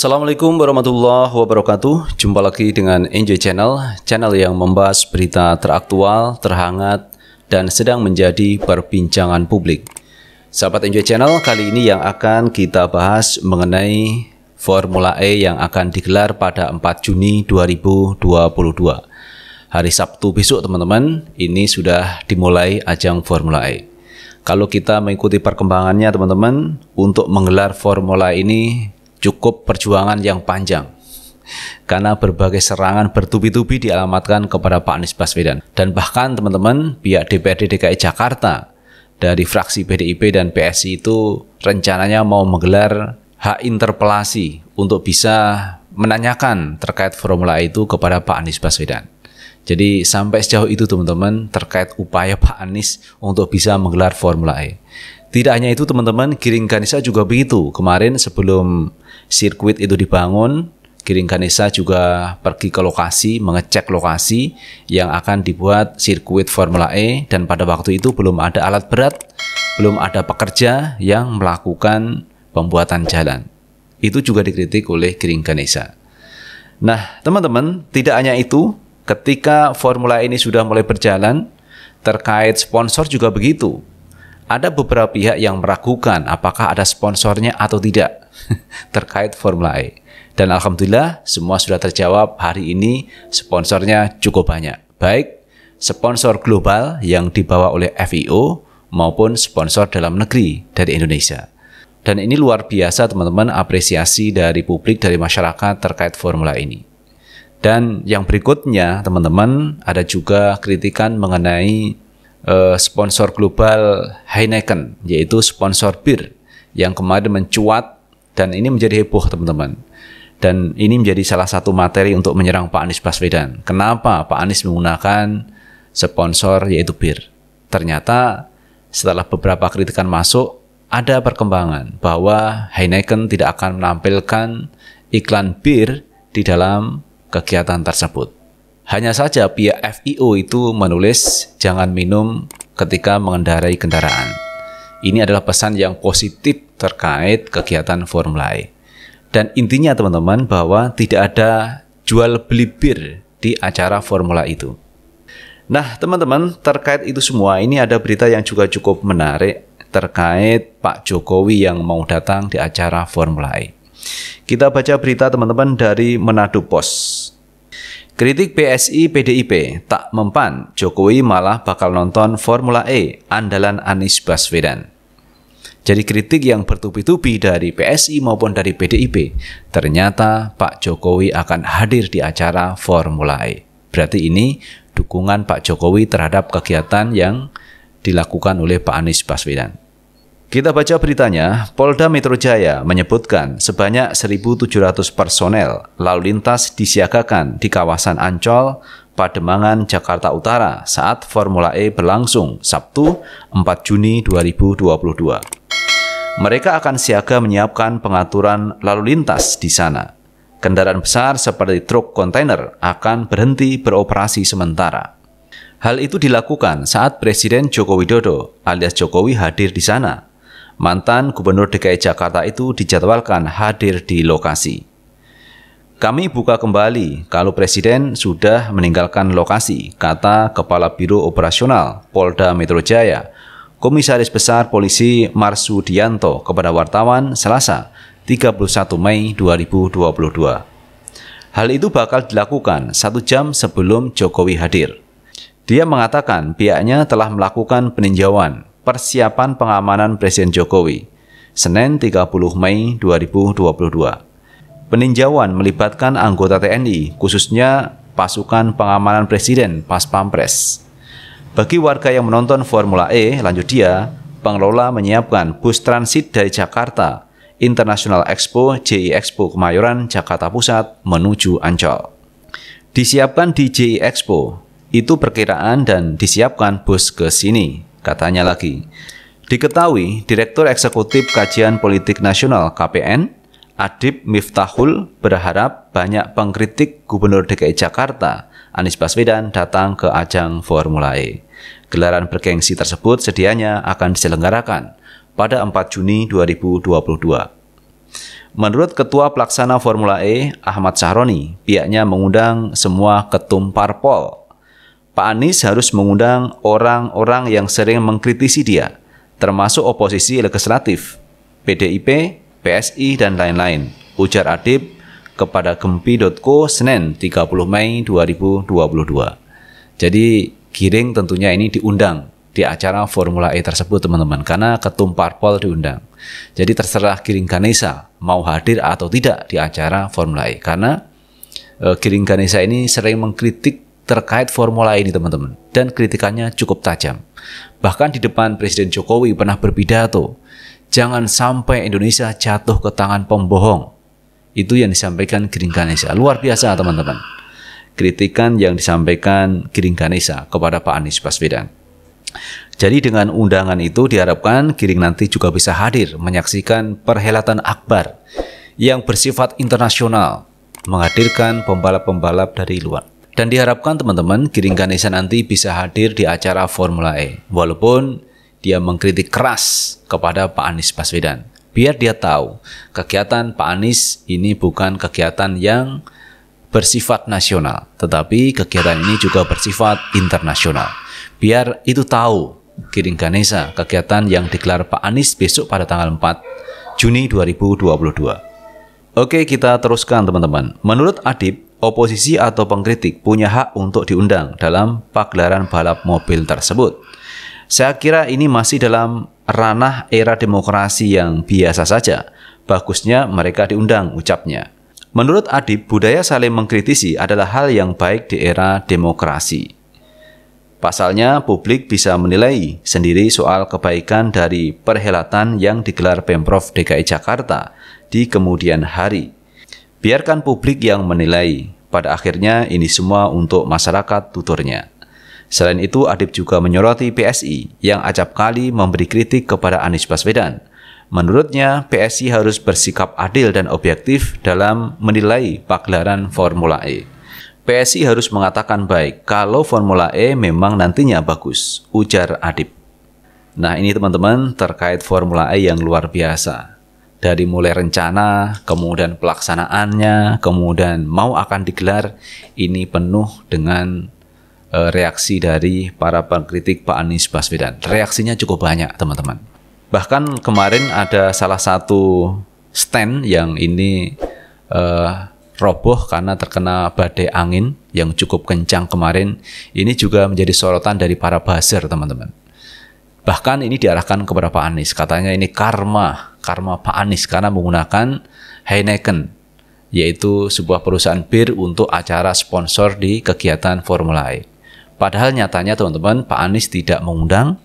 Assalamualaikum warahmatullahi wabarakatuh. Jumpa lagi dengan Enjoy Channel, channel yang membahas berita teraktual, terhangat, dan sedang menjadi perbincangan publik. Sahabat Enjoy Channel, kali ini yang akan kita bahas mengenai Formula E yang akan digelar pada 4 Juni 2022. Hari Sabtu besok teman-teman, ini sudah dimulai ajang Formula E. Kalau kita mengikuti perkembangannya teman-teman, untuk menggelar Formula E ini cukup perjuangan yang panjang, karena berbagai serangan bertubi-tubi dialamatkan kepada Pak Anies Baswedan. Dan bahkan teman-teman, pihak DPRD DKI Jakarta dari fraksi PDIP dan PSI itu rencananya mau menggelar hak interpelasi untuk bisa menanyakan terkait Formula E itu kepada Pak Anies Baswedan. Jadi sampai sejauh itu teman-teman terkait upaya Pak Anies untuk bisa menggelar Formula E. Tidak hanya itu teman-teman, Giring Ganesha juga begitu. Kemarin sebelum sirkuit itu dibangun, Giring Ganesha juga pergi ke lokasi, mengecek lokasi yang akan dibuat sirkuit Formula E. Dan pada waktu itu belum ada alat berat, belum ada pekerja yang melakukan pembuatan jalan. Itu juga dikritik oleh Giring Ganesha. Nah teman-teman, tidak hanya itu, ketika Formula E ini sudah mulai berjalan, terkait sponsor juga begitu. Ada beberapa pihak yang meragukan apakah ada sponsornya atau tidak terkait Formula E. Dan alhamdulillah semua sudah terjawab hari ini, sponsornya cukup banyak. Baik sponsor global yang dibawa oleh FIO maupun sponsor dalam negeri dari Indonesia. Dan ini luar biasa teman-teman, apresiasi dari publik, dari masyarakat terkait Formula ini. Dan yang berikutnya teman-teman, ada juga kritikan mengenai sponsor global Heineken, yaitu sponsor bir yang kemarin mencuat, dan ini menjadi heboh teman-teman. Dan ini menjadi salah satu materi untuk menyerang Pak Anies Baswedan. Kenapa Pak Anies menggunakan sponsor yaitu bir? Ternyata setelah beberapa kritikan masuk, ada perkembangan bahwa Heineken tidak akan menampilkan iklan bir di dalam kegiatan tersebut. Hanya saja pihak FIO itu menulis jangan minum ketika mengendarai kendaraan. Ini adalah pesan yang positif terkait kegiatan Formula E. Dan intinya teman-teman, bahwa tidak ada jual beli bir di acara Formula itu. Nah teman-teman, terkait itu semua, ini ada berita yang juga cukup menarik terkait Pak Jokowi yang mau datang di acara Formula E. Kita baca berita teman-teman dari Manado Post. Kritik PSI PDIP tak mempan, Jokowi malah bakal nonton Formula E andalan Anies Baswedan. Jadi kritik yang bertubi-tubi dari PSI maupun dari PDIP, ternyata Pak Jokowi akan hadir di acara Formula E. Berarti ini dukungan Pak Jokowi terhadap kegiatan yang dilakukan oleh Pak Anies Baswedan. Kita baca beritanya, Polda Metro Jaya menyebutkan sebanyak 1.700 personel lalu lintas disiagakan di kawasan Ancol, Pademangan, Jakarta Utara saat Formula E berlangsung Sabtu 4 Juni 2022. Mereka akan siaga menyiapkan pengaturan lalu lintas di sana. Kendaraan besar seperti truk kontainer akan berhenti beroperasi sementara. Hal itu dilakukan saat Presiden Joko Widodo alias Jokowi hadir di sana. Mantan Gubernur DKI Jakarta itu dijadwalkan hadir di lokasi. Kami buka kembali kalau Presiden sudah meninggalkan lokasi, kata Kepala Biro Operasional Polda Metro Jaya, Komisaris Besar Polisi Marsudianto kepada wartawan Selasa 31 Mei 2022. Hal itu bakal dilakukan 1 jam sebelum Jokowi hadir. Dia mengatakan pihaknya telah melakukan peninjauan persiapan pengamanan Presiden Jokowi, Senin 30 Mei 2022. Peninjauan melibatkan anggota TNI, khususnya pasukan pengamanan Presiden Paspampres. Bagi warga yang menonton Formula E, lanjut dia, pengelola menyiapkan bus transit dari Jakarta International Expo (JI Expo) Kemayoran, Jakarta Pusat menuju Ancol. Disiapkan di JI Expo, itu perkiraan dan disiapkan bus ke sini, katanya lagi. Diketahui Direktur Eksekutif Kajian Politik Nasional KPN Adib Miftahul berharap banyak pengkritik Gubernur DKI Jakarta Anies Baswedan datang ke ajang Formula E. Gelaran bergengsi tersebut sedianya akan diselenggarakan pada 4 Juni 2022. Menurut Ketua Pelaksana Formula E, Ahmad Sahroni, pihaknya mengundang semua ketum parpol. Pak Anies harus mengundang orang-orang yang sering mengkritisi dia, termasuk oposisi legislatif, PDIP, PSI, dan lain-lain, ujar Adib kepada Gempi.co Senin 30 Mei 2022. Jadi Giring tentunya ini diundang di acara Formula E tersebut, teman-teman, karena ketum parpol diundang. Jadi terserah Giring Ganesha mau hadir atau tidak di acara Formula E, karena Giring Ganesha ini sering mengkritik terkait Formula E ini, teman-teman, dan kritikannya cukup tajam. Bahkan di depan Presiden Jokowi pernah berpidato, "Jangan sampai Indonesia jatuh ke tangan pembohong." Itu yang disampaikan Giring Ganesha. Luar biasa, teman-teman, kritikan yang disampaikan Giring Ganesha kepada Pak Anies Baswedan. Jadi dengan undangan itu diharapkan Giring nanti juga bisa hadir menyaksikan perhelatan akbar yang bersifat internasional, menghadirkan pembalap-pembalap dari luar. Dan diharapkan, teman-teman, Giring Ganesha nanti bisa hadir di acara Formula E, walaupun dia mengkritik keras kepada Pak Anies Baswedan. Biar dia tahu kegiatan Pak Anies ini bukan kegiatan yang bersifat nasional, tetapi kegiatan ini juga bersifat internasional. Biar itu tahu Giring Ganesha kegiatan yang digelar Pak Anies besok pada tanggal 4 Juni 2022. Oke, kita teruskan, teman-teman. Menurut Adib, oposisi atau pengkritik punya hak untuk diundang dalam pagelaran balap mobil tersebut. Saya kira ini masih dalam ranah era demokrasi yang biasa saja. Bagusnya mereka diundang, ucapnya. Menurut Adib, budaya saling mengkritisi adalah hal yang baik di era demokrasi. Pasalnya, publik bisa menilai sendiri soal kebaikan dari perhelatan yang digelar Pemprov DKI Jakarta di kemudian hari. Biarkan publik yang menilai. Pada akhirnya, ini semua untuk masyarakat, tuturnya. Selain itu, Adib juga menyoroti PSI yang acap kali memberi kritik kepada Anies Baswedan. Menurutnya, PSI harus bersikap adil dan objektif dalam menilai pagelaran Formula E. PSI harus mengatakan baik kalau Formula E memang nantinya bagus, ujar Adib. Nah, ini, teman-teman, terkait Formula E yang luar biasa. Dari mulai rencana, kemudian pelaksanaannya, kemudian mau akan digelar, ini penuh dengan reaksi dari para pengkritik Pak Anies Baswedan. Reaksinya cukup banyak, teman-teman. Bahkan kemarin ada salah satu stand yang ini roboh karena terkena badai angin yang cukup kencang kemarin. Ini juga menjadi sorotan dari para buzzer, teman-teman. Bahkan ini diarahkan kepada Pak Anies. Katanya ini karma Pak Anies karena menggunakan Heineken, yaitu sebuah perusahaan bir, untuk acara sponsor di kegiatan Formula E. Padahal nyatanya, teman-teman, Pak Anies tidak mengundang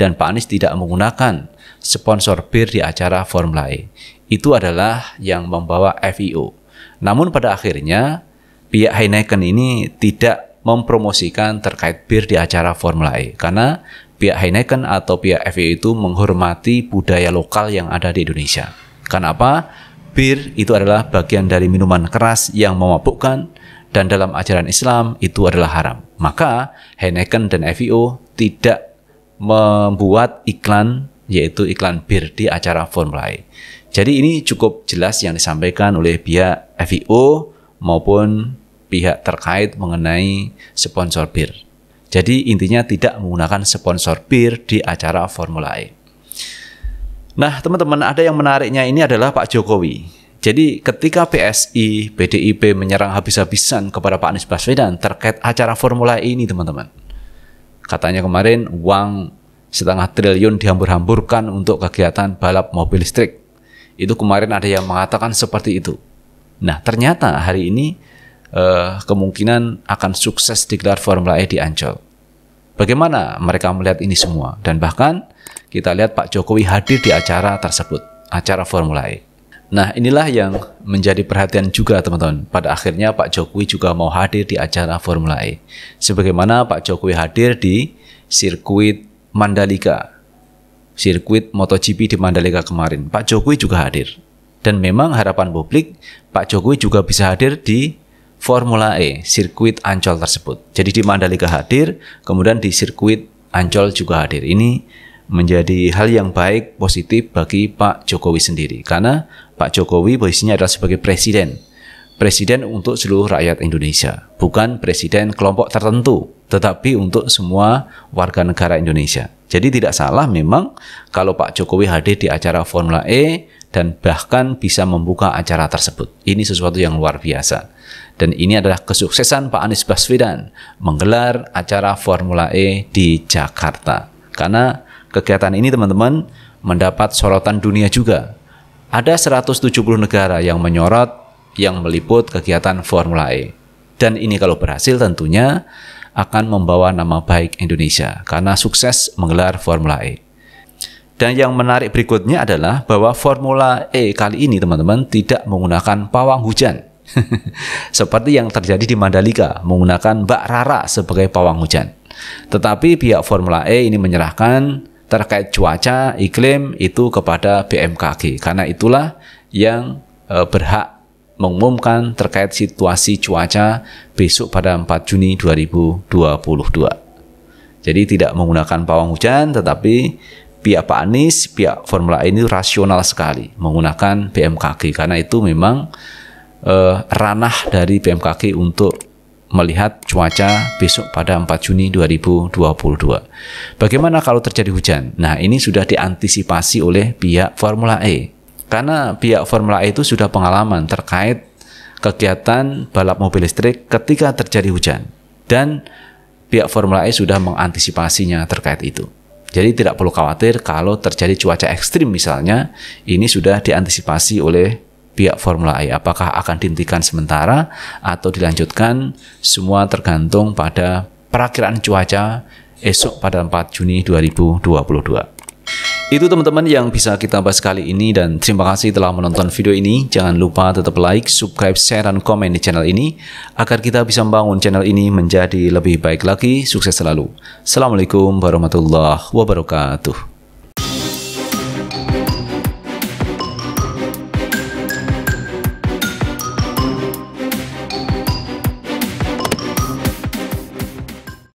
dan Pak Anies tidak menggunakan sponsor bir di acara Formula E. Itu adalah yang membawa FIO. Namun pada akhirnya pihak Heineken ini tidak mempromosikan terkait bir di acara Formula E, karena pihak Heineken atau pihak FIO itu menghormati budaya lokal yang ada di Indonesia. Kenapa? Bir itu adalah bagian dari minuman keras yang memabukkan, dan dalam ajaran Islam itu adalah haram. Maka Heineken dan FIO tidak membuat iklan, yaitu iklan bir di acara Formula E. Jadi ini cukup jelas yang disampaikan oleh pihak FIO maupun pihak terkait mengenai sponsor bir. Jadi intinya tidak menggunakan sponsor bir di acara Formula E. Nah, teman-teman, ada yang menariknya ini adalah Pak Jokowi. Jadi ketika PSI, PDIP menyerang habis-habisan kepada Pak Anies Baswedan terkait acara Formula E ini, teman-teman. Katanya kemarin uang 1,5 triliun dihambur-hamburkan untuk kegiatan balap mobil listrik. Itu kemarin ada yang mengatakan seperti itu. Nah, ternyata hari ini kemungkinan akan sukses digelar Formula E di Ancol. Bagaimana mereka melihat ini semua? Dan bahkan kita lihat Pak Jokowi hadir di acara tersebut, acara Formula E. Nah, inilah yang menjadi perhatian juga, teman-teman. Pada akhirnya Pak Jokowi juga mau hadir di acara Formula E. Sebagaimana Pak Jokowi hadir di sirkuit Mandalika, sirkuit MotoGP di Mandalika kemarin, Pak Jokowi juga hadir. Dan memang harapan publik Pak Jokowi juga bisa hadir di Formula E, sirkuit Ancol tersebut. Jadi di Mandalika hadir, kemudian di sirkuit Ancol juga hadir. Ini menjadi hal yang baik, positif bagi Pak Jokowi sendiri. Karena Pak Jokowi posisinya adalah sebagai presiden. Presiden untuk seluruh rakyat Indonesia. Bukan presiden kelompok tertentu, tetapi untuk semua warga negara Indonesia. Jadi tidak salah memang kalau Pak Jokowi hadir di acara Formula E dan bahkan bisa membuka acara tersebut. Ini sesuatu yang luar biasa. Dan ini adalah kesuksesan Pak Anies Baswedan menggelar acara Formula E di Jakarta. Karena kegiatan ini teman-teman mendapat sorotan dunia juga. Ada 170 negara yang menyorot, yang meliput kegiatan Formula E. Dan ini kalau berhasil tentunya akan membawa nama baik Indonesia karena sukses menggelar Formula E. Dan yang menarik berikutnya adalah bahwa Formula E kali ini teman-teman tidak menggunakan pawang hujan seperti yang terjadi di Mandalika, menggunakan Mbak Rara sebagai pawang hujan. Tetapi pihak Formula E ini menyerahkan terkait cuaca, iklim itu kepada BMKG, karena itulah yang berhak mengumumkan terkait situasi cuaca besok pada 4 Juni 2022. Jadi tidak menggunakan pawang hujan, tetapi pihak Pak Anies, pihak Formula E ini rasional sekali menggunakan BMKG, karena itu memang ranah dari BMKG untuk melihat cuaca besok pada 4 Juni 2022. Bagaimana kalau terjadi hujan? Nah, ini sudah diantisipasi oleh pihak Formula E. Karena pihak Formula E itu sudah pengalaman terkait kegiatan balap mobil listrik ketika terjadi hujan. Dan pihak Formula E sudah mengantisipasinya terkait itu. Jadi tidak perlu khawatir kalau terjadi cuaca ekstrim misalnya, ini sudah diantisipasi oleh pihak Formula E. Apakah akan dihentikan sementara atau dilanjutkan, semua tergantung pada perakiraan cuaca esok pada 4 Juni 2022. Itu teman-teman yang bisa kita bahas kali ini, dan terima kasih telah menonton video ini. Jangan lupa tetap like, subscribe, share, dan komen di channel ini agar kita bisa membangun channel ini menjadi lebih baik lagi. Sukses selalu. Assalamualaikum warahmatullahi wabarakatuh.